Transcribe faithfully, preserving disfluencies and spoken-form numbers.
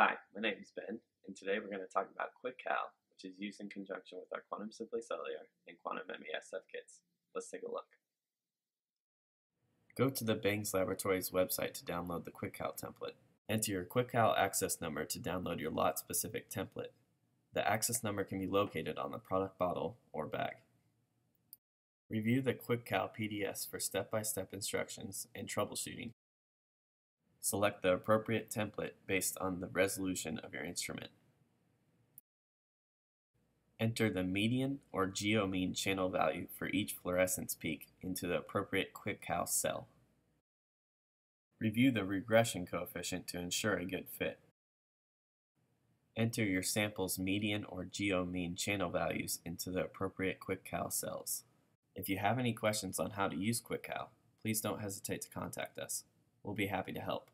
Hi, my name is Ben, and today we're going to talk about QuickCal, which is used in conjunction with our Quantum Simply Cellular and Quantum M E S F kits. Let's take a look. Go to the Bangs Laboratories website to download the QuickCal template. Enter your QuickCal access number to download your lot-specific template. The access number can be located on the product bottle or bag. Review the QuickCal P D S for step-by-step instructions and troubleshooting. Select the appropriate template based on the resolution of your instrument. Enter the median or geomean channel value for each fluorescence peak into the appropriate QuickCal cell. Review the regression coefficient to ensure a good fit. Enter your sample's median or geomean channel values into the appropriate QuickCal cells. If you have any questions on how to use QuickCal, please don't hesitate to contact us. We'll be happy to help.